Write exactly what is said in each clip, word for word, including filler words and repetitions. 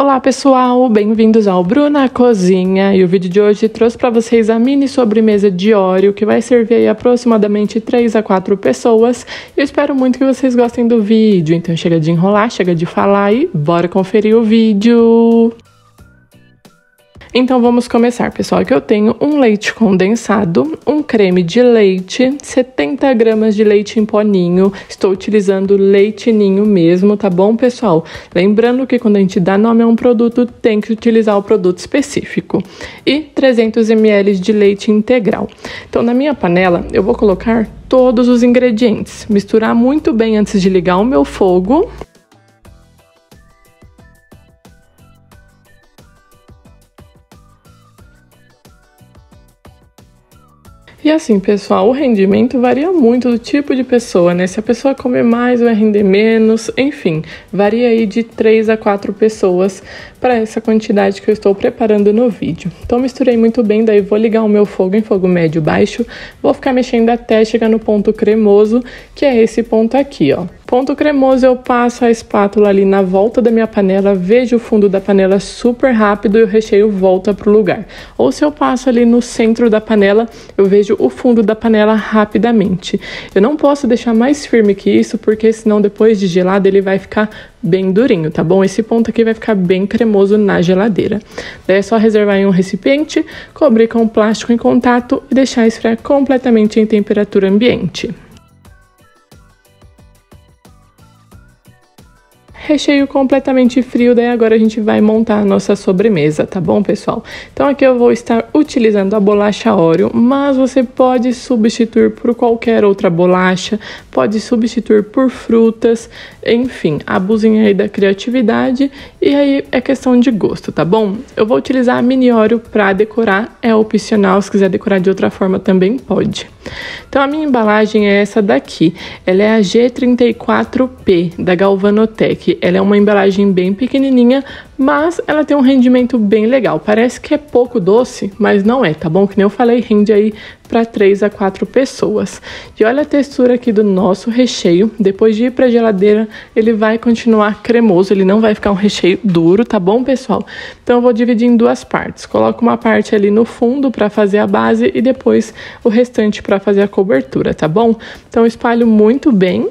Olá pessoal, bem-vindos ao Bru na Cozinha, e o vídeo de hoje trouxe para vocês a mini sobremesa de Oreo, que vai servir aí aproximadamente três a quatro pessoas. Eu espero muito que vocês gostem do vídeo, então chega de enrolar, chega de falar e bora conferir o vídeo! Então vamos começar, pessoal, que eu tenho um leite condensado, um creme de leite, setenta gramas de leite em pó ninho, estou utilizando leite ninho mesmo, tá bom, pessoal? Lembrando que quando a gente dá nome a um produto, tem que utilizar o produto específico. E trezentos mililitros de leite integral. Então na minha panela eu vou colocar todos os ingredientes, misturar muito bem antes de ligar o meu fogo. E assim, pessoal, o rendimento varia muito do tipo de pessoa, né? Se a pessoa comer mais, vai render menos, enfim, varia aí de três a quatro pessoas para essa quantidade que eu estou preparando no vídeo. Então misturei muito bem, daí vou ligar o meu fogo em fogo médio baixo, vou ficar mexendo até chegar no ponto cremoso, que é esse ponto aqui, ó. Ponto cremoso, eu passo a espátula ali na volta da minha panela, vejo o fundo da panela super rápido e o recheio volta pro lugar. Ou se eu passo ali no centro da panela, eu vejo o fundo da panela rapidamente. Eu não posso deixar mais firme que isso, porque senão depois de gelado ele vai ficar bem durinho, tá bom? Esse ponto aqui vai ficar bem cremoso na geladeira. Daí é só reservar em um recipiente, cobrir com plástico em contato e deixar esfriar completamente em temperatura ambiente. Recheio completamente frio, daí agora a gente vai montar a nossa sobremesa, tá bom, pessoal? Então aqui eu vou estar utilizando a bolacha Oreo, mas você pode substituir por qualquer outra bolacha, pode substituir por frutas, enfim, abusem aí da criatividade e aí é questão de gosto, tá bom? Eu vou utilizar a Mini Oreo para decorar, é opcional, se quiser decorar de outra forma também pode. Então a minha embalagem é essa daqui, ela é a G trinta e quatro P da Galvanotec. Ela é uma embalagem bem pequenininha, mas ela tem um rendimento bem legal. Parece que é pouco doce, mas não é, tá bom? Que nem eu falei, rende aí para três a quatro pessoas. E olha a textura aqui do nosso recheio. Depois de ir para a geladeira, ele vai continuar cremoso, ele não vai ficar um recheio duro, tá bom, pessoal? Então eu vou dividir em duas partes. Coloco uma parte ali no fundo para fazer a base e depois o restante para fazer a cobertura, tá bom? Então eu espalho muito bem.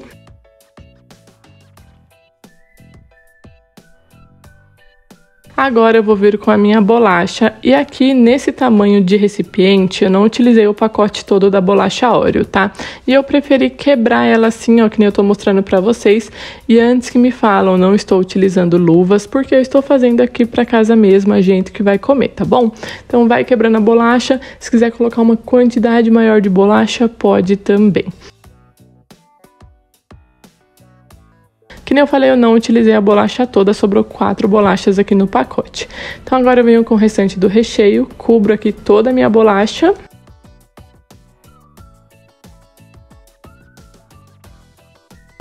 Agora eu vou vir com a minha bolacha, e aqui nesse tamanho de recipiente eu não utilizei o pacote todo da bolacha Oreo, tá? E eu preferi quebrar ela assim, ó, que nem eu tô mostrando pra vocês. E antes que me falam, não estou utilizando luvas, porque eu estou fazendo aqui pra casa mesmo, a gente que vai comer, tá bom? Então vai quebrando a bolacha, se quiser colocar uma quantidade maior de bolacha, pode também. Que nem eu falei, eu não utilizei a bolacha toda, sobrou quatro bolachas aqui no pacote. Então agora eu venho com o restante do recheio, cubro aqui toda a minha bolacha.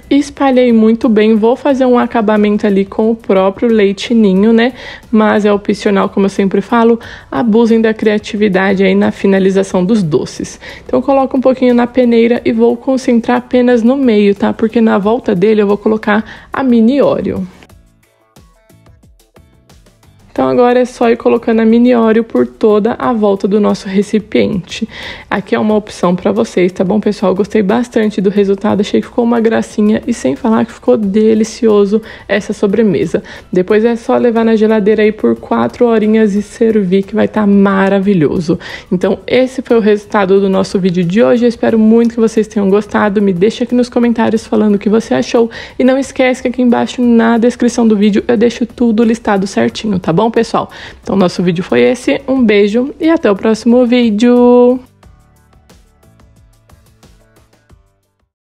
Espalhei muito bem, vou fazer um acabamento ali com o próprio leite ninho, né? Mas é opcional, como eu sempre falo, abusem da criatividade aí na finalização dos doces. Então coloco um pouquinho na peneira e vou concentrar apenas no meio, tá? Porque na volta dele eu vou colocar a Mini Oreo. Então agora é só ir colocando a Mini Oreo por toda a volta do nosso recipiente. Aqui é uma opção para vocês, tá bom, pessoal? Gostei bastante do resultado, achei que ficou uma gracinha e sem falar que ficou delicioso essa sobremesa. Depois é só levar na geladeira aí por quatro horinhas e servir, que vai estar maravilhoso. Então esse foi o resultado do nosso vídeo de hoje, eu espero muito que vocês tenham gostado. Me deixa aqui nos comentários falando o que você achou e não esquece que aqui embaixo na descrição do vídeo eu deixo tudo listado certinho, tá bom? Bom, pessoal, então nosso vídeo foi esse, um beijo e até o próximo vídeo!